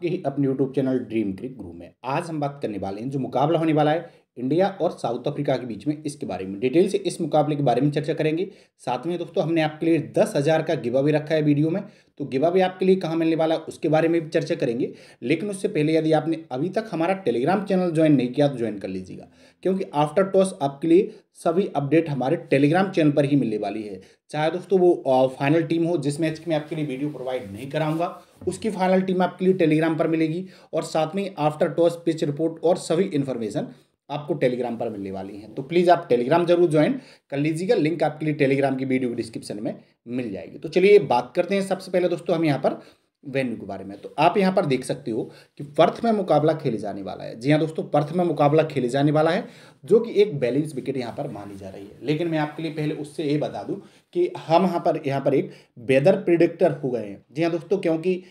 आपके ही अपने YouTube channel dream क्रिक गुरु में। आज हम बात करने वाले हैं जो मुकाबला होने वाला है इंडिया और साउथ अफ्रीका के बीच में, इसके बारे में डिटेल से इस मुकाबले के बारे में चर्चा करेंगे। साथ में दोस्तों हमने आपके लिए 10,000 का गिव अवे रखा है वीडियो में, तो गिव अवे आपके लिए कहाँ मिलने वाला है उसके बारे में भी चर्चा करेंगे। लेकिन उससे पहले यदि आपने अभी तक हमारा टेलीग्राम चैनल ज्वाइन नहीं किया तो ज्वाइन कर लीजिएगा, क्योंकि आफ्टर टॉस आपके लिए सभी अपडेट हमारे टेलीग्राम चैनल पर ही मिलने वाली है। चाहे दोस्तों वो फाइनल टीम हो, जिस मैच की मैं आपके लिए वीडियो प्रोवाइड नहीं कराऊंगा उसकी फाइनल टीम आपके लिए टेलीग्राम पर मिलेगी, और साथ में आफ्टर टॉस पिच रिपोर्ट और सभी इन्फॉर्मेशन आपको टेलीग्राम पर मिलने वाली है। तो प्लीज़ आप टेलीग्राम जरूर ज्वाइन कर लीजिएगा, लिंक आपके लिए टेलीग्राम की वीडियो डिस्क्रिप्शन में मिल जाएगी। तो चलिए बात करते हैं सबसे पहले दोस्तों हम यहाँ पर वेन्यू के बारे में। तो आप यहाँ पर देख सकते हो कि पर्थ में मुकाबला खेले जाने वाला है। जी हाँ दोस्तों, पर्थ में मुकाबला खेले जाने वाला है, जो कि एक बैलेंस विकेट यहाँ पर मानी जा रही है। लेकिन मैं आपके लिए पहले उससे ये बता दूँ कि हम यहाँ पर एक वेदर प्रिडिक्टर हो गए हैं। जी हाँ दोस्तों, क्योंकि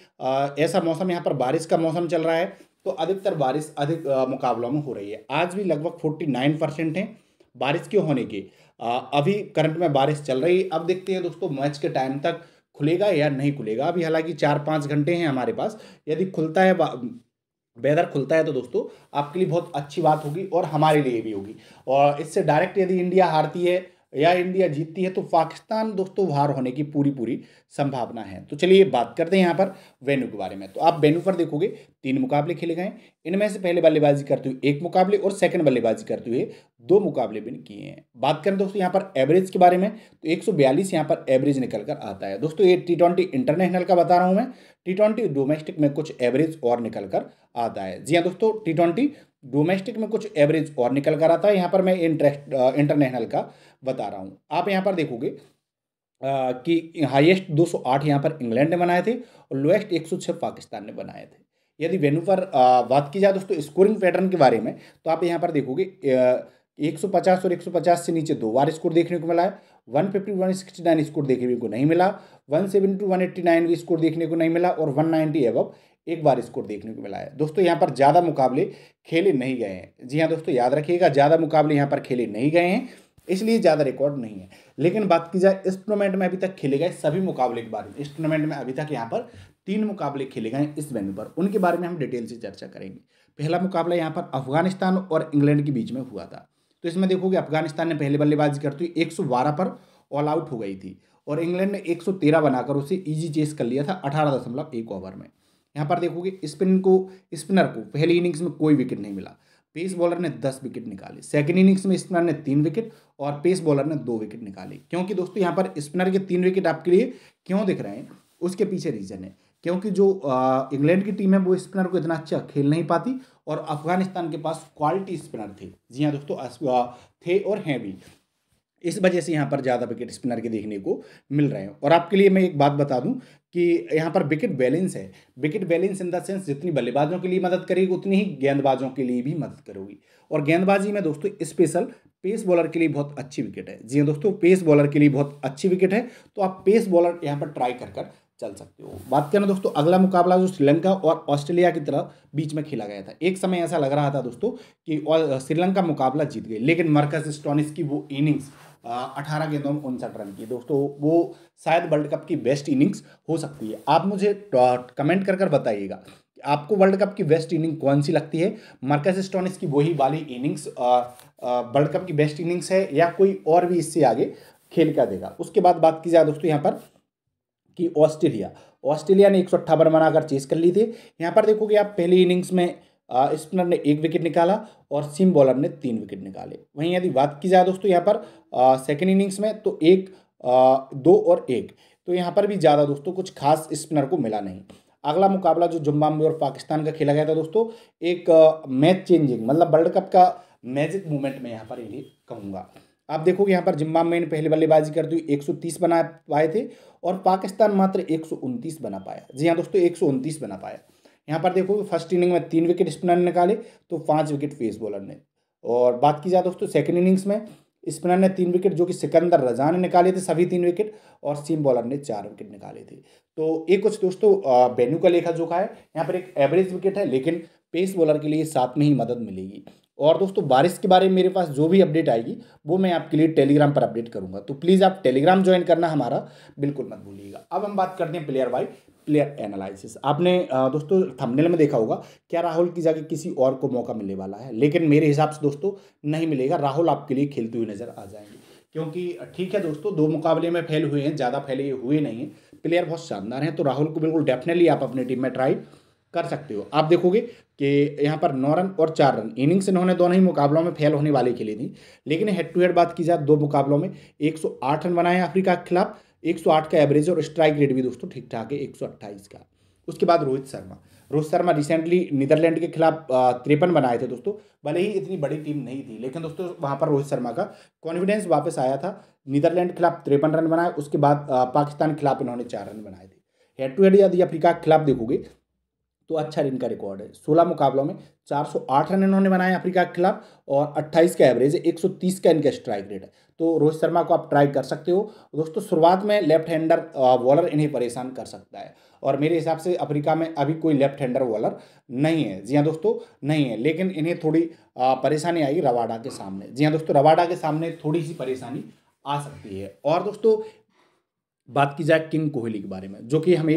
ऐसा मौसम यहाँ पर बारिश का मौसम चल रहा है, तो अधिकतर बारिश अधिक मुकाबलों में हो रही है। आज भी लगभग 49% है बारिश के होने के। अभी करंट में बारिश चल रही है। अब देखते हैं दोस्तों मैच के टाइम तक खुलेगा या नहीं खुलेगा। अभी हालांकि 4-5 घंटे हैं हमारे पास। यदि खुलता है वेदर खुलता है तो दोस्तों आपके लिए बहुत अच्छी बात होगी और हमारे लिए भी होगी। और इससे डायरेक्ट यदि इंडिया हारती है या इंडिया जीतती है तो पाकिस्तान दोस्तों हार होने की पूरी संभावना है। तो चलिए बात करते हैं यहाँ पर वेन्यू के बारे में। तो आप वेन्यू पर देखोगे 3 मुकाबले खेले गए, इनमें से पहले बल्लेबाजी करते हुए 1 मुकाबले और सेकंड बल्लेबाजी करते हुए 2 मुकाबले विन किए हैं। बात करें दोस्तों यहाँ पर एवरेज के बारे में तो 142 यहाँ पर एवरेज निकल कर आता है। दोस्तों ये T20 इंटरनेशनल का बता रहा हूँ मैं, T20 डोमेस्टिक में कुछ एवरेज और निकल कर आता है। जी हाँ दोस्तों, T20 डोमेस्टिक में कुछ एवरेज और निकल कर आता है। यहाँ पर मैं इंटरनेशनल का बता रहा हूँ। आप यहाँ पर देखोगे कि हाईएस्ट 208 यहाँ पर इंग्लैंड ने बनाए थे और लोएस्ट 106 पाकिस्तान ने बनाए थे। यदि वेन्यू पर बात की जाए दोस्तों स्कोरिंग पैटर्न के बारे में तो आप यहाँ पर देखोगे 150 और 150 से नीचे 2 बार स्कोर देखने को मिला है। 150 169 स्कोर देखने को नहीं मिला, 170 189 भी स्कोर देखने को नहीं मिला और 190 एबव 1 बार स्कोर देखने को मिला है। दोस्तों यहाँ पर ज़्यादा मुकाबले खेले नहीं गए हैं। जी हाँ दोस्तों, याद रखिएगा ज़्यादा मुकाबले यहाँ पर खेले नहीं गए हैं, इसलिए ज़्यादा रिकॉर्ड नहीं है। लेकिन बात की जाए इस टूर्नामेंट में अभी तक खेले गए सभी मुकाबले के बारे में, इस टूर्नामेंट में अभी तक यहाँ पर 3 मुकाबले खेले गए इस वेन्यू पर, उनके बारे में हम डिटेल से चर्चा करेंगे। पहला मुकाबला यहाँ पर अफगानिस्तान और इंग्लैंड के बीच में हुआ था। तो इसमें देखोगे अफगानिस्तान ने पहले बल्लेबाजी करते हुए 112 पर ऑल आउट हो गई थी और इंग्लैंड ने 113 बनाकर उसे ईजी चेस कर लिया था 18.1 ओवर में। यहाँ पर देखोगे स्पिनर को पहली इनिंग्स में कोई विकेट नहीं मिला, पेस बॉलर ने 10 विकेट निकाले। सेकंड इनिंग्स में स्पिनर ने 3 विकेट और पेस बॉलर ने 2 विकेट निकाले। क्योंकि दोस्तों यहाँ पर स्पिनर के 3 विकेट आपके लिए क्यों दिख रहे हैं, उसके पीछे रीज़न है। क्योंकि जो इंग्लैंड की टीम है वो स्पिनर को इतना अच्छा खेल नहीं पाती और अफगानिस्तान के पास क्वालिटी स्पिनर थे। जी हाँ दोस्तों, थे और हैं भी। इस वजह से यहाँ पर ज़्यादा विकेट स्पिनर के देखने को मिल रहे हैं। और आपके लिए मैं एक बात बता दूं कि यहाँ पर विकेट बैलेंस है। Wicket balance in the sense जितनी बल्लेबाजों के लिए मदद करेगी उतनी ही गेंदबाजों के लिए भी मदद करेगी। और गेंदबाजी में दोस्तों स्पेशल पेस बॉलर के लिए बहुत अच्छी विकेट है। जी हाँ दोस्तों, पेस बॉलर के लिए बहुत अच्छी विकेट है, तो आप पेस बॉलर यहाँ पर ट्राई कर चल सकते हो। बात करें दोस्तों अगला मुकाबला जो श्रीलंका और ऑस्ट्रेलिया की तरफ बीच में खेला गया था। एक समय ऐसा लग रहा था दोस्तों कि श्रीलंका मुकाबला जीत गई, लेकिन मार्कस स्टोनिस की वो इनिंग्स 18 गेंदों में 59 रन की दोस्तों, वो शायद वर्ल्ड कप की बेस्ट इनिंग्स हो सकती है। आप मुझे कमेंट कर बताइएगा आपको वर्ल्ड कप की बेस्ट इनिंग कौन सी लगती है। मार्कस स्टोनिस की वही वाली इनिंग्स वर्ल्ड कप की बेस्ट इनिंग्स है या कोई और भी इससे आगे खेल कर देगा। उसके बाद बात की जाए दोस्तों यहाँ पर कि ऑस्ट्रेलिया ने 158 बनाकर चेस कर ली थी। यहाँ पर देखोगे आप पहली इनिंग्स में स्पिनर ने 1 विकेट निकाला और सीम बॉलर ने 3 विकेट निकाले। वहीं यदि बात की जाए दोस्तों यहाँ पर सेकंड इनिंग्स में तो 1, 2 और 1, तो यहाँ पर भी ज़्यादा दोस्तों कुछ खास स्पिनर को मिला नहीं। अगला मुकाबला जो जिम्बाब्वे और पाकिस्तान का खेला गया था दोस्तों, एक मैच चेंजिंग मतलब वर्ल्ड कप का मैजिक मूवमेंट में यहाँ पर इन्हें कहूँगा। आप देखोगे यहाँ पर जिम्बाब्वे ने पहले बल्लेबाजी करते हुए 130 बना पाए थे और पाकिस्तान मात्र 129 बना पाया। जी हाँ दोस्तों, 129 बना पाया। यहाँ पर देखोगे फर्स्ट इनिंग में 3 विकेट स्पिनर ने निकाले तो 5 विकेट पेस बॉलर ने। और बात की जाए दोस्तों सेकंड इनिंग्स में स्पिनर ने 3 विकेट जो कि सिकंदर रजा ने निकाले थे, सभी 3 विकेट, और सीम बॉलर ने 4 विकेट निकाले थे। तो ये कुछ दोस्तों वेन्यू का लेखा जोखा है। यहाँ पर एक एवरेज विकेट है लेकिन पेस बॉलर के लिए साथ में ही मदद मिलेगी। और दोस्तों बारिश के बारे में मेरे पास जो भी अपडेट आएगी वो मैं आपके लिए टेलीग्राम पर अपडेट करूंगा, तो प्लीज़ आप टेलीग्राम ज्वाइन करना हमारा बिल्कुल मत भूलिएगा। अब हम बात करते हैं प्लेयर वाइज प्लेयर एनालिसिस। आपने दोस्तों थंबनेल में देखा होगा क्या राहुल की जगह किसी और को मौका मिलने वाला है, लेकिन मेरे हिसाब से दोस्तों नहीं मिलेगा। राहुल आपके लिए खेलते हुए नजर आ जाएंगे, क्योंकि ठीक है दोस्तों 2 मुकाबले में फेल हुए हैं, ज़्यादा फेल हुए नहीं हैं, प्लेयर बहुत शानदार हैं। तो राहुल को बिल्कुल डेफिनेटली आप अपनी टीम में ट्राई कर सकते हो। आप देखोगे कि यहाँ पर 9 रन और 4 रन इनिंग्स इन्होंने दोनों ही मुकाबलों में फेल होने वाले खेली थी, लेकिन हेड टू हेड बात की जाए 2 मुकाबलों में 108 रन बनाए अफ्रीका के खिलाफ, 108 का एवरेज और स्ट्राइक रेट भी दोस्तों ठीक ठाक है 128 का। उसके बाद रोहित शर्मा रिसेंटली नीदरलैंड के खिलाफ 53 बनाए थे दोस्तों, भले ही इतनी बड़ी टीम नहीं थी, लेकिन दोस्तों वहां पर रोहित शर्मा का कॉन्फिडेंस वापस आया था। नीदरलैंड के खिलाफ 53 रन बनाए, उसके बाद पाकिस्तान के खिलाफ इन्होंने 4 रन बनाए थे। हेड टू हेड यदि अफ्रीका के खिलाफ देखोगे तो अच्छा इनका रिकॉर्ड है, 16 मुकाबलों में 408 रन इन्होंने बनाए अफ्रीका के खिलाफ और 28 का एवरेज है, 130 का इनका स्ट्राइक रेट है। तो रोहित शर्मा को आप ट्राई कर सकते हो दोस्तों। शुरुआत में लेफ्ट हैंडर बॉलर इन्हें परेशान कर सकता है, और मेरे हिसाब से अफ्रीका में अभी कोई लेफ्ट हैंडर बॉलर नहीं है, जी हाँ दोस्तों नहीं है, लेकिन इन्हें थोड़ी परेशानी आएगी रबाडा के सामने। जी हाँ दोस्तों रबाडा के सामने थोड़ी सी परेशानी आ सकती है। और दोस्तों बात की जाए किंग कोहली के बारे में, जो कि हमें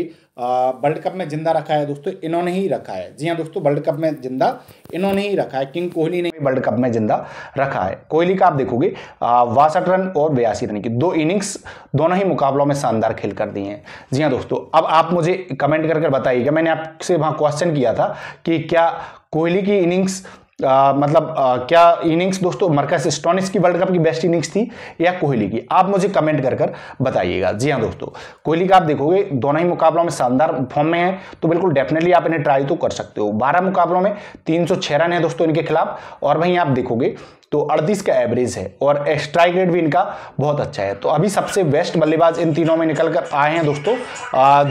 वर्ल्ड कप में जिंदा रखा है दोस्तों, इन्होंने ही रखा है। जी हाँ दोस्तों वर्ल्ड कप में जिंदा इन्होंने ही रखा है, किंग कोहली ने वर्ल्ड कप में जिंदा रखा है। कोहली का आप देखोगे 62 रन और 82 रन की 2 इनिंग्स दोनों ही मुकाबलों में शानदार खेल कर दी हैं। जी हाँ दोस्तों, अब आप मुझे कमेंट करके बताइएगा, मैंने आपसे वहाँ क्वेश्चन किया था कि क्या कोहली की इनिंग्स क्या इनिंग्स दोस्तों मार्कस स्टोनिस की वर्ल्ड कप की बेस्ट इनिंग्स थी या कोहली की, आप मुझे कमेंट कर बताइएगा। जी हाँ दोस्तों, कोहली का आप देखोगे दोनों ही मुकाबलों में शानदार फॉर्म में है, तो बिल्कुल डेफिनेटली आप इन्हें ट्राई तो कर सकते हो। 12 मुकाबलों में 306 रन है दोस्तों इनके खिलाफ, और वहीं आप देखोगे तो 38 का एवरेज है और स्ट्राइक रेट भी इनका बहुत अच्छा है। तो अभी सबसे बेस्ट बल्लेबाज इन तीनों में निकल कर आए हैं दोस्तों,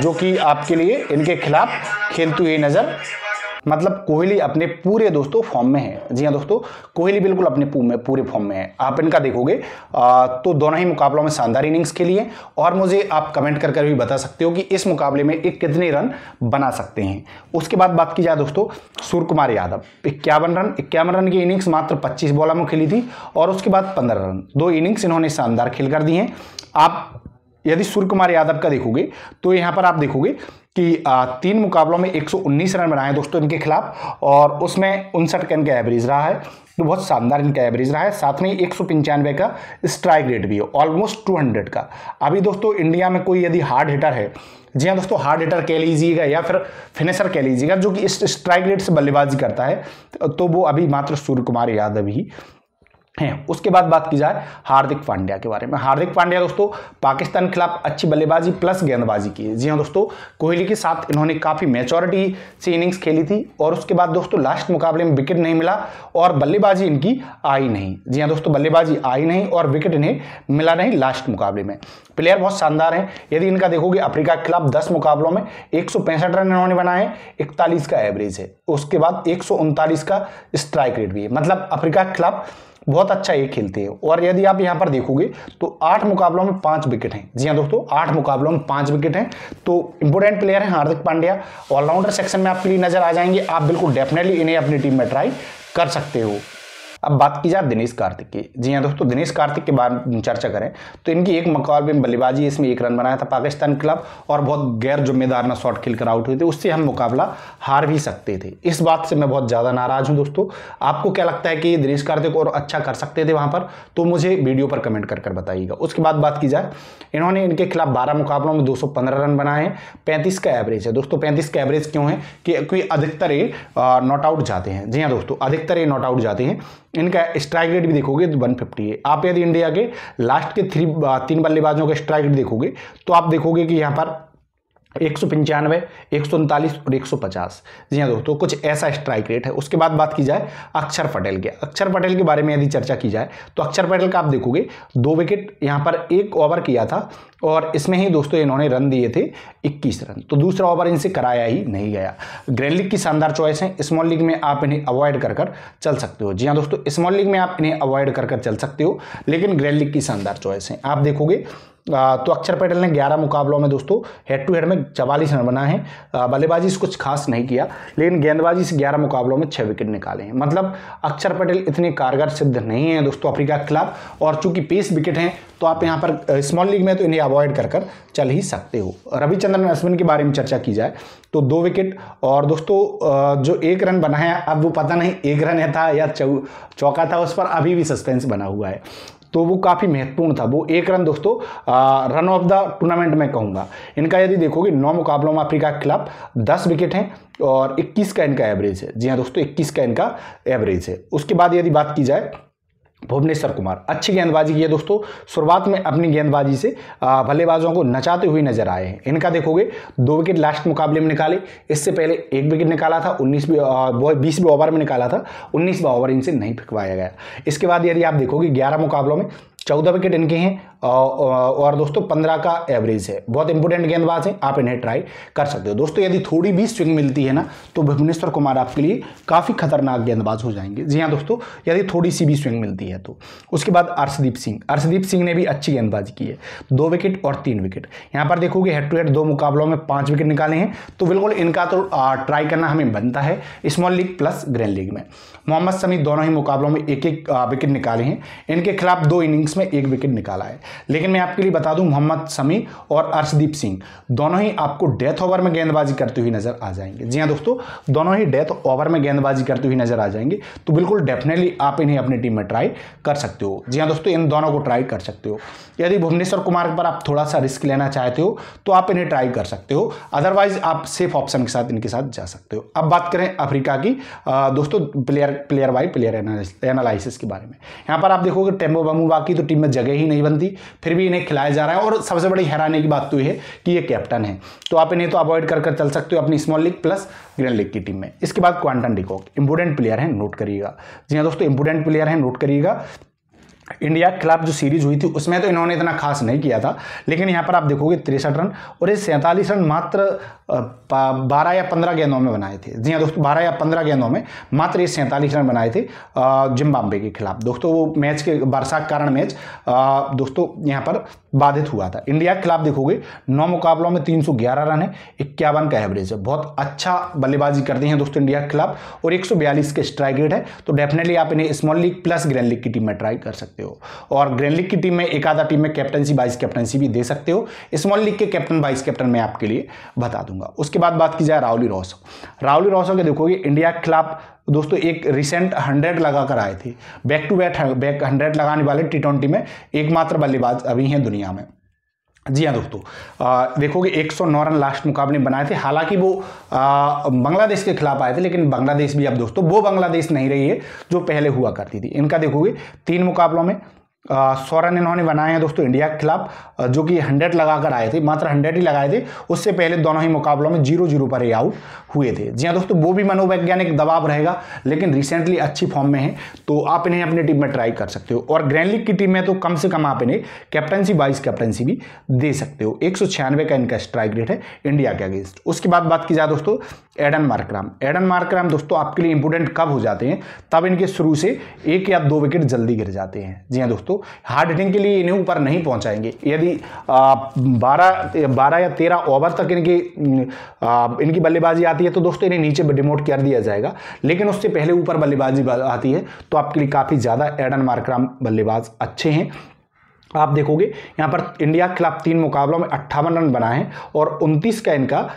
जो कि आपके लिए इनके खिलाफ खेलते हुए नजर, मतलब कोहली अपने पूरे दोस्तों फॉर्म में है। जी हाँ दोस्तों, कोहली बिल्कुल अपने पूरे फॉर्म में है। आप इनका देखोगे तो दोनों ही मुकाबलों में शानदार इनिंग्स खेली है, और मुझे आप कमेंट करके भी बता सकते हो कि इस मुकाबले में एक कितने रन बना सकते हैं। उसके बाद बात की जाए दोस्तों सूर्यकुमार यादव, 51 रन की इनिंग्स मात्र 25 बॉलों में खेली थी, और उसके बाद 15 रन 2 इनिंग्स इन्होंने शानदार खेल कर दी हैं। आप यदि सूर्यकुमार यादव का देखोगे तो यहाँ पर आप देखोगे कि 3 मुकाबलों में 119 रन बनाए दोस्तों इनके खिलाफ, और उसमें 59 का इनका एवरेज रहा है, तो बहुत शानदार इनका एवरेज रहा है। साथ में 195 का स्ट्राइक रेट भी है, ऑलमोस्ट 200 का। अभी दोस्तों इंडिया में कोई यदि हार्ड हिटर है, जी हाँ दोस्तों हार्ड हिटर कह लीजिएगा या फिर फिनिशर कह लीजिएगा, जो कि इस स्ट्राइक रेट से बल्लेबाजी करता है, तो वो अभी मात्र सूर्यकुमार यादव ही हैं। उसके बाद बात की जाए हार्दिक पांड्या के बारे में। हार्दिक पांड्या दोस्तों पाकिस्तान के खिलाफ अच्छी बल्लेबाजी प्लस गेंदबाजी की है। जी हाँ दोस्तों, कोहली के साथ इन्होंने काफ़ी मैच्योरिटी से इनिंग्स खेली थी, और उसके बाद दोस्तों लास्ट मुकाबले में विकेट नहीं मिला और बल्लेबाजी इनकी आई नहीं। जी हाँ दोस्तों, बल्लेबाजी आई नहीं और विकेट इन्हें मिला नहीं लास्ट मुकाबले में। प्लेयर बहुत शानदार हैं। यदि इनका देखोगे अफ्रीका के खिलाफ 10 मुकाबलों में 165 रन इन्होंने बनाए, 41 का एवरेज है, उसके बाद 139 का स्ट्राइक रेट भी है, मतलब अफ्रीका के खिलाफ बहुत अच्छा ये खेलते हैं। और यदि आप यहाँ पर देखोगे तो 8 मुकाबलों में 5 विकेट हैं। जी हाँ दोस्तों, 8 मुकाबलों में 5 विकेट हैं, तो इंपॉर्टेंट प्लेयर हैं हार्दिक पांड्या। ऑलराउंडर सेक्शन में आपके लिए नजर आ जाएंगे, आप बिल्कुल डेफिनेटली इन्हें अपनी टीम में ट्राई कर सकते हो। अब बात की जाए दिनेश कार्तिक की। जी हाँ दोस्तों, दिनेश कार्तिक के बारे में चर्चा करें तो इनकी 1 मुकाबले में बल्लेबाजी, इसमें 1 रन बनाया था पाकिस्तान क्लब, और बहुत गैर जिम्मेदाराना शॉट खेलकर आउट हुए थे, उससे हम मुकाबला हार भी सकते थे। इस बात से मैं बहुत ज़्यादा नाराज़ हूँ दोस्तों। आपको क्या लगता है कि दिनेश कार्तिक और अच्छा कर सकते थे वहाँ पर, तो मुझे वीडियो पर कमेंट कर बताइएगा। उसके बाद बात की जाए, इन्होंने इनके खिलाफ 12 मुकाबलों में 215 रन बनाए हैं, 35 का एवरेज है दोस्तों। 35 का एवरेज क्यों है कि अधिकतर ये नॉट आउट जाते हैं। जी हाँ दोस्तों, अधिकतर ये नॉट आउट जाते हैं। इनका स्ट्राइक रेट भी देखोगे तो 150 है। आप यदि इंडिया के लास्ट के 3 बल्लेबाजों का स्ट्राइक रेट देखोगे तो आप देखोगे कि यहाँ पर 195, 139 और 150। जी हाँ दोस्तों, कुछ ऐसा स्ट्राइक रेट है। उसके बाद बात की जाए अक्षर पटेल के बारे में यदि चर्चा की जाए तो अक्षर पटेल का आप देखोगे 2 विकेट यहाँ पर 1 ओवर किया था, और इसमें ही दोस्तों इन्होंने रन दिए थे 21 रन, तो दूसरा ओवर इनसे कराया ही नहीं गया। ग्रैंड लीग की शानदार चॉइस है, स्मॉल लीग में आप इन्हें अवॉइड कर चल सकते हो। जी हाँ दोस्तों, स्मॉल लीग में आप इन्हें अवॉइड कर चल सकते हो, लेकिन ग्रैंड लीग की शानदार चॉइस है। आप देखोगे तो अक्षर पटेल ने 11 मुकाबलों में दोस्तों हेड टू हेड में 44 रन बनाए हैं, बल्लेबाजी से कुछ खास नहीं किया, लेकिन गेंदबाजी से 11 मुकाबलों में 6 विकेट निकाले हैं। मतलब अक्षर पटेल इतने कारगर सिद्ध नहीं है दोस्तों अफ्रीका के खिलाफ, और चूंकि पेस विकेट हैं तो आप यहाँ पर स्मॉल लीग में तो इन्हें अवॉइड कर चल ही सकते हो। रविचंद्रन अश्विन के बारे में चर्चा की जाए तो 2 विकेट और दोस्तों जो 1 रन बना है, अब वो पता नहीं 1 रन था या चौका था, उस पर अभी भी सस्पेंस बना हुआ है, तो वो काफ़ी महत्वपूर्ण था। वो 1 रन दोस्तों रन ऑफ द टूर्नामेंट में कहूँगा। इनका यदि देखोगे 9 मुकाबलों में अफ्रीका क्लब 10 विकेट हैं और 21 का इनका एवरेज है। जी हाँ दोस्तों, 21 का इनका एवरेज है। उसके बाद यदि बात की जाए भुवनेश्वर कुमार, अच्छी गेंदबाजी की है दोस्तों। शुरुआत में अपनी गेंदबाजी से बल्लेबाजों को नचाते हुए नजर आए हैं। इनका देखोगे 2 विकेट लास्ट मुकाबले में निकाले, इससे पहले 1 विकेट निकाला था 20वें ओवर में निकाला था, 19वें ओवर इनसे नहीं फेंकवाया गया। इसके बाद यदि आप देखोगे 11 मुकाबलों में 14 विकेट इनके हैं और दोस्तों 15 का एवरेज है। बहुत इंपॉर्टेंट गेंदबाज हैं, आप इन्हें ट्राई कर सकते हो दोस्तों। यदि थोड़ी भी स्विंग मिलती है ना तो भुवनेश्वर कुमार आपके लिए काफ़ी खतरनाक गेंदबाज हो जाएंगे। जी हाँ दोस्तों, यदि थोड़ी सी भी स्विंग मिलती है तो। उसके बाद अर्शदीप सिंह ने भी अच्छी गेंदबाजी की है, 2 विकेट और 3 विकेट। यहाँ पर देखोगे हेड टू हेड 2 मुकाबलों में 5 विकेट निकाले हैं, तो बिल्कुल इनका तो ट्राई करना हमें बनता है small league plus grand league में। मोहम्मद शमी दोनों ही मुकाबलों में 1-1 विकेट निकाले हैं, इनके खिलाफ 2 इनिंग्स में 1 विकेट निकाला है। लेकिन मैं आपके लिए बता दूं, मोहम्मद शमी और अर्शदीप सिंह दोनों ही आपको डेथ ओवर में गेंदबाजी करते हुए नजर आ जाएंगे। जी हां दोस्तों, दोनों ही डेथ ओवर में गेंदबाजी करते हुए नजर आ जाएंगे, तो बिल्कुल डेफिनेटली आप इन्हें अपनी टीम में ट्राई कर सकते हो। जी हां दोस्तों, इन दोनों को ट्राई कर सकते हो। यदि भुवनेश्वर कुमार पर आप थोड़ा सा रिस्क लेना चाहते हो तो आप इन्हें ट्राई कर सकते हो, अदरवाइज आप सेफ ऑप्शन के साथ इनके साथ जा सकते हो। अब बात करें अफ्रीका की दोस्तों प्लेयर बाई प्लेयर एनालिसिस के बारे में। यहां पर आप देखोगे टेम्बो बमुवा की तो टीम में जगह ही नहीं बनती, फिर भी इन्हें खिलाया जा रहा है। और सबसे बड़ी हैरानी की बात तो यह है कि ये कैप्टन है, तो आप इन्हें तो अवॉइड कर चल सकते हो अपनी small league plus grand league की टीम में। इसके बाद क्वांटन डिकॉक, इंपोर्टेंट प्लेयर है, नोट करिएगा। जी हाँ दोस्तों, इंपोर्टेंट प्लेयर है, नोट करिएगा। इंडिया के खिलाफ जो सीरीज हुई थी उसमें तो इन्होंने इतना खास नहीं किया था, लेकिन यहाँ पर आप देखोगे 63 रन और ये 47 रन मात्र 12 या 15 गेंदों में बनाए थे। जी हाँ दोस्तों, 12 या 15 गेंदों में मात्र ये 47 रन बनाए थे जिम्बाब्वे के खिलाफ। दोस्तों वो मैच के वर्षा के कारण मैच दोस्तों यहाँ पर बाधित हुआ था। इंडिया के खिलाफ देखोगे 9 मुकाबलों में 311 रन है, 51 का एवरेज है। बहुत अच्छा बल्लेबाजी करते हैं दोस्तों इंडिया के खिलाफ और 142 के स्ट्राइक रेट है, तो डेफिनेटली आप इन्हें small league plus grand league की टीम में ट्राई कर सकते हो। और ग्रैंड लीग की टीम में एक आधा टीम में कैप्टनसी वाइस कैप्टनसी भी दे सकते हो। स्मॉल लीग के कैप्टन वाइस कैप्टन मैं आपके लिए बता दूंगा। उसके बाद बात की जाए राहुल रॉसो के। देखोगे इंडिया के खिलाफ दोस्तों एक रिसेंट 100 लगा कर आए थे, बैक 100 लगाने वाले T20 में एकमात्र बल्लेबाज अभी हैं दुनिया में। जी हाँ दोस्तों, देखोगे 109 रन लास्ट मुकाबले बनाए थे, हालांकि वो बांग्लादेश के खिलाफ आए थे, लेकिन बांग्लादेश भी अब दोस्तों वो बांग्लादेश नहीं रही है जो पहले हुआ करती थी। इनका देखोगे 3 मुकाबलों में 100 रन इन्होंने बनाए हैं दोस्तों इंडिया के खिलाफ, जो कि 100 लगाकर आए थे, मात्र 100 ही लगाए थे। उससे पहले दोनों ही मुकाबलों में 0-0 पर ही आउट हुए थे। जी हाँ दोस्तों, वो भी मनोवैज्ञानिक दबाव रहेगा, लेकिन रिसेंटली अच्छी फॉर्म में है, तो आप इन्हें अपनी टीम में ट्राई कर सकते हो। और ग्रैंड लीग की टीम में तो कम से कम आप इन्हें कैप्टनसी वाइस कैप्टनसी भी दे सकते हो। 196 का इनका स्ट्राइक रेट है इंडिया के अगेंस्ट। उसके बाद बात की जाए दोस्तों एडन मार्कराम दोस्तों आपके लिए इंपोर्टेंट कब हो जाते हैं, तब इनके शुरू से 1 या 2 विकेट जल्दी गिर जाते हैं। जी हाँ दोस्तों, हार्ड हिटिंग के लिए इन्हें ऊपर नहीं पहुंचाएंगे। यदि 12 या 13 ओवर तक इनकी बल्लेबाजी आती है तो दोस्तों इन्हें नीचे डिमोट कर दिया जाएगा, लेकिन उससे पहले ऊपर बल्लेबाजी आती है तो आपके लिए काफ़ी ज़्यादा एडन मार्कराम बल्लेबाज अच्छे हैं। आप देखोगे यहाँ पर इंडिया के खिलाफ 3 मुकाबलों में 58 रन बनाए हैं और 29 का इनका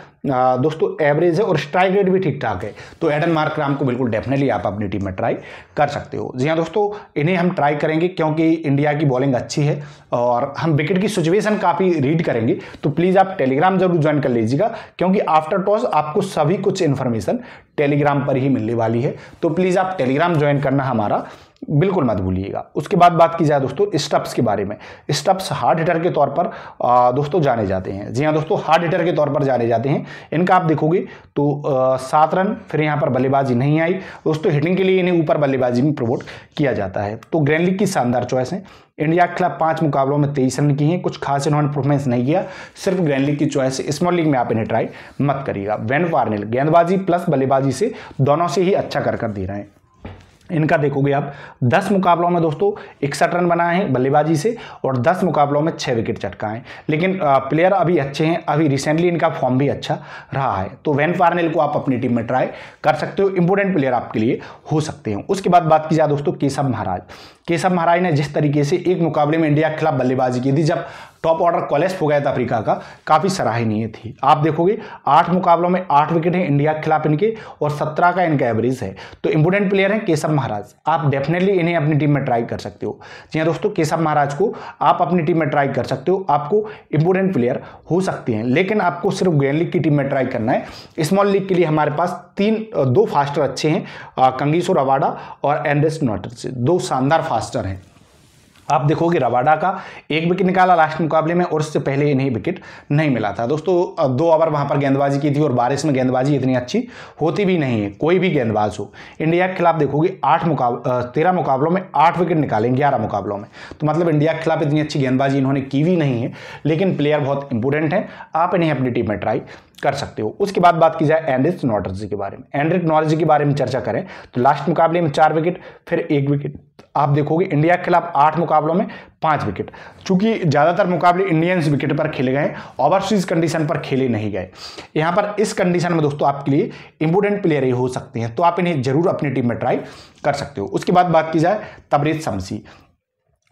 दोस्तों एवरेज है और स्ट्राइक रेट भी ठीक ठाक है, तो एडन मार्कराम को बिल्कुल डेफिनेटली आप अपनी टीम में ट्राई कर सकते हो। जी हाँ दोस्तों, इन्हें हम ट्राई करेंगे क्योंकि इंडिया की बॉलिंग अच्छी है और हम विकेट की सिचुएशन काफ़ी रीड करेंगे, तो प्लीज़ आप टेलीग्राम जरूर ज्वाइन कर लीजिएगा क्योंकि आफ्टर टॉस आपको सभी कुछ इन्फॉर्मेशन टेलीग्राम पर ही मिलने वाली है, तो प्लीज़ आप टेलीग्राम ज्वाइन करना हमारा बिल्कुल मत भूलिएगा। उसके बाद बात की जाए दोस्तों स्टब्स के बारे में। स्टब्स हार्ड हिटर के तौर पर दोस्तों जाने जाते हैं। जी हाँ दोस्तों, हार्ड हिटर के तौर पर जाने जाते हैं। इनका आप देखोगे तो 7 रन, फिर यहाँ पर बल्लेबाजी नहीं आई दोस्तों, हिटिंग के लिए इन्हें ऊपर बल्लेबाजी में प्रमोट किया जाता है। तो ग्रैंड लीग की शानदार चॉइस है। इंडिया के खिलाफ 5 मुकाबलों में 23 रन की हैं, कुछ खास इन्होंने परफॉर्मेंस नहीं किया, सिर्फ ग्रैंड लीग की चॉइस। स्मॉल लीग में आप इन्हें ट्राई मत करिएगा। वैन वार्नेल गेंदबाजी प्लस बल्लेबाजी से दोनों से ही अच्छा कर दे रहे हैं। इनका देखोगे आप 10 मुकाबलों में दोस्तों 61 रन बनाए हैं बल्लेबाजी से और 10 मुकाबलों में 6 विकेट चटकाए हैं। लेकिन प्लेयर अभी अच्छे हैं, अभी रिसेंटली इनका फॉर्म भी अच्छा रहा है, तो वैन फार्नेल को आप अपनी टीम में ट्राई कर सकते हो, इंपोर्टेंट प्लेयर आपके लिए हो सकते हैं। उसके बाद बात की जाए दोस्तों केशव महाराज। केशव महाराज ने जिस तरीके से एक मुकाबले में इंडिया के खिलाफ बल्लेबाजी की थी जब टॉप ऑर्डर कोलैप्स हो गया था अफ्रीका का, काफ़ी सराहनीय थी। आप देखोगे 8 मुकाबलों में 8 विकेट हैं इंडिया के खिलाफ इनके और 17 का इनका एवरेज है, तो इंपोर्टेंट प्लेयर हैं केशव महाराज। आप डेफिनेटली इन्हें अपनी टीम में ट्राई कर सकते हो। जी हाँ दोस्तों, केशव महाराज को आप अपनी टीम में ट्राई कर सकते हो, आपको इंपोर्टेंट प्लेयर हो सकते हैं। लेकिन आपको सिर्फ ग्रैंड लीग की टीम में ट्राई करना है। स्मॉल लीग के लिए हमारे पास 2 फास्टर अच्छे हैं, कंगीसो रबाडा और एंड्रेस नॉटर्स, 2 शानदार फास्टर हैं। आप देखोगे रबाडा का 1 विकेट निकाला लास्ट मुकाबले में और उससे पहले इन्हें विकेट नहीं मिला था दोस्तों। 2 ओवर वहां पर गेंदबाजी की थी और बारिश में गेंदबाजी इतनी अच्छी होती भी नहीं है, कोई भी गेंदबाज हो। इंडिया के खिलाफ देखोगे 13 मुकाबलों में 8 विकेट निकाले 11 मुकाबलों में, तो मतलब इंडिया के खिलाफ इतनी अच्छी गेंदबाजी इन्होंने की भी नहीं है। लेकिन प्लेयर बहुत इंपोर्टेंट है, आप इन्हें अपनी टीम में ट्राई कर सकते हो। उसके बाद बात की जाए एंड्रिस नॉटर्जी के बारे में। एंड्रिस नॉटर्जी के बारे में चर्चा करें तो लास्ट मुकाबले में 4 विकेट फिर 1 विकेट। आप देखोगे इंडिया के खिलाफ 8 मुकाबलों में 5 विकेट, चूंकि ज़्यादातर मुकाबले इंडियंस विकेट पर खेले गए, ओवरसीज कंडीशन पर खेले नहीं गए। यहाँ पर इस कंडीशन में दोस्तों आपके लिए इंपोर्टेंट प्लेयर ही हो सकते हैं, तो आप इन्हें जरूर अपनी टीम में ट्राई कर सकते हो। उसके बाद बात की जाए तबरेज़ शम्सी।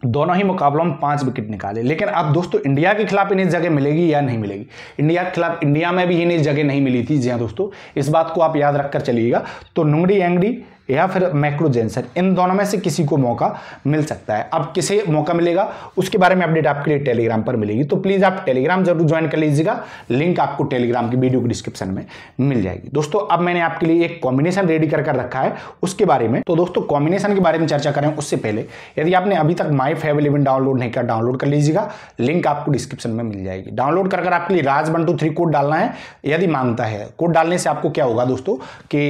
दोनों ही मुकाबलों में 5 विकेट निकाले, लेकिन अब दोस्तों इंडिया के खिलाफ इन्हें जगह मिलेगी या नहीं मिलेगी? इंडिया के खिलाफ इंडिया में भी इन्हें जगह नहीं मिली थी। जी हाँ दोस्तों, इस बात को आप याद रखकर चलिएगा। तो नुंगड़ी एंगड़ी या फिर मैक्रो जेंसन, इन दोनों में से किसी को मौका मिल सकता है। अब किसे मौका मिलेगा उसके बारे में अपडेट आपके लिए टेलीग्राम पर मिलेगी, तो प्लीज़ आप टेलीग्राम जरूर ज्वाइन कर लीजिएगा। लिंक आपको टेलीग्राम की वीडियो के डिस्क्रिप्शन में मिल जाएगी। दोस्तों अब मैंने आपके लिए एक कॉम्बिनेशन रेडी कर रखा है उसके बारे में, तो दोस्तों कॉम्बिनेशन के बारे में चर्चा करें उससे पहले यदि आपने अभी तक MyFaveBet डाउनलोड नहीं किया, डाउनलोड कर लीजिएगा। लिंक आपको डिस्क्रिप्शन में मिल जाएगी। डाउनलोड कर आपके लिए Raj123 कोड डालना है यदि मांगता है। कोड डालने से आपको क्या होगा दोस्तों कि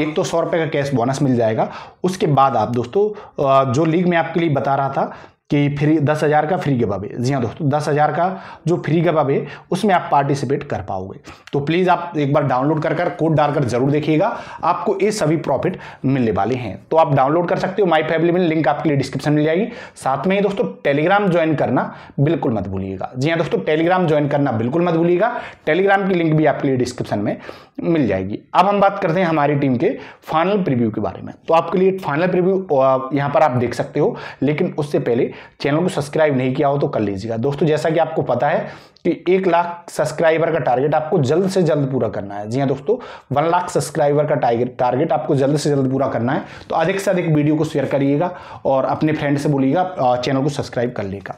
एक तो 100 रुपये का कैश बोनस मिल जाएगा। उसके बाद आप दोस्तों जो लीग में आपके लिए बता रहा था कि फ्री 10,000 का फ्री गिवअवे, जी हाँ दोस्तों 10,000 का जो फ्री गिवअवे उसमें आप पार्टिसिपेट कर पाओगे। तो प्लीज़ आप एक बार डाउनलोड कर कोड डालकर जरूर देखिएगा, आपको ये सभी प्रॉफिट मिलने वाले हैं। तो आप डाउनलोड कर सकते हो MyFaveBet, लिंक आपके लिए डिस्क्रिप्शन मिल जाएगी। साथ में ही दोस्तों टेलीग्राम ज्वाइन करना बिल्कुल मत भूलिएगा। जी हाँ दोस्तों, टेलीग्राम ज्वाइन करना बिल्कुल मत भूलिएगा। टेलीग्राम की लिंक भी आपके लिए डिस्क्रिप्शन में मिल जाएगी। अब हम बात करते हैं हमारी टीम के फाइनल प्रीव्यू के बारे में। तो आपके लिए फाइनल प्रीव्यू यहाँ पर आप देख सकते हो, लेकिन उससे पहले चैनल को सब्सक्राइब नहीं किया हो तो कर लीजिएगा। दोस्तों जैसा कि आपको पता है कि 1 लाख सब्सक्राइबर का टारगेट आपको जल्द से जल्द पूरा करना है। जी हाँ दोस्तों, 1 लाख सब्सक्राइबर का टारगेट आपको जल्द से जल्द पूरा करना है। तो अधिक से अधिक वीडियो को शेयर करिएगा और अपने फ्रेंड से बोलिएगा चैनल को सब्सक्राइब कर लेगा।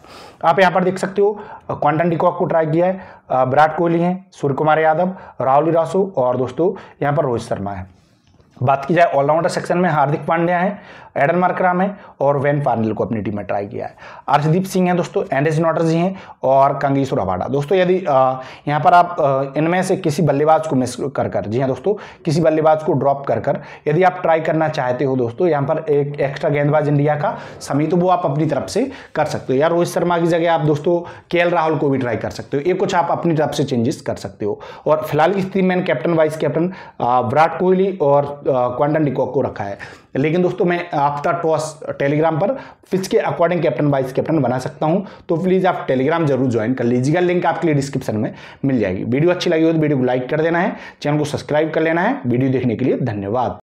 आप यहाँ पर देख सकते हो क्वांटन डिकॉक को ट्राई किया है, विराट कोहली हैं, सूर्य कुमार यादव, राहुल द्राविड़ और दोस्तों यहाँ पर रोहित शर्मा है। बात की जाए ऑलराउंडर सेक्शन में हार्दिक पांड्या है, एडन मार्कराम है और वैन फार्नेल को अपनी टीम में ट्राई किया है। अर्शदीप सिंह हैं दोस्तों, एंड्रेस नॉटर्जी हैं और कंगीसो रबाडा। दोस्तों यदि यहाँ पर आप इनमें से किसी बल्लेबाज को मिस कर कर, जी हाँ दोस्तों किसी बल्लेबाज को ड्रॉप कर कर यदि आप ट्राई करना चाहते हो दोस्तों, यहाँ पर एक एक्स्ट्रा गेंदबाज इंडिया का समी, तो वो आप अपनी तरफ से कर सकते हो। या रोहित शर्मा की जगह आप दोस्तों KL राहुल को भी ट्राई कर सकते हो। ये कुछ आप अपनी तरफ से चेंजेस कर सकते हो। और फिलहाल की स्थिति में captain vice captain Virat Kohli और क्वांटन डिकॉक को रखा है, लेकिन दोस्तों मैं आपका टॉस टेलीग्राम पर पिच के अकॉर्डिंग कैप्टन वाइस कैप्टन बना सकता हूं। तो प्लीज़ आप टेलीग्राम जरूर ज्वाइन कर लीजिएगा, लिंक आपके लिए डिस्क्रिप्शन में मिल जाएगी। वीडियो अच्छी लगी हो तो वीडियो को लाइक कर देना है, चैनल को सब्सक्राइब कर लेना है। वीडियो देखने के लिए धन्यवाद।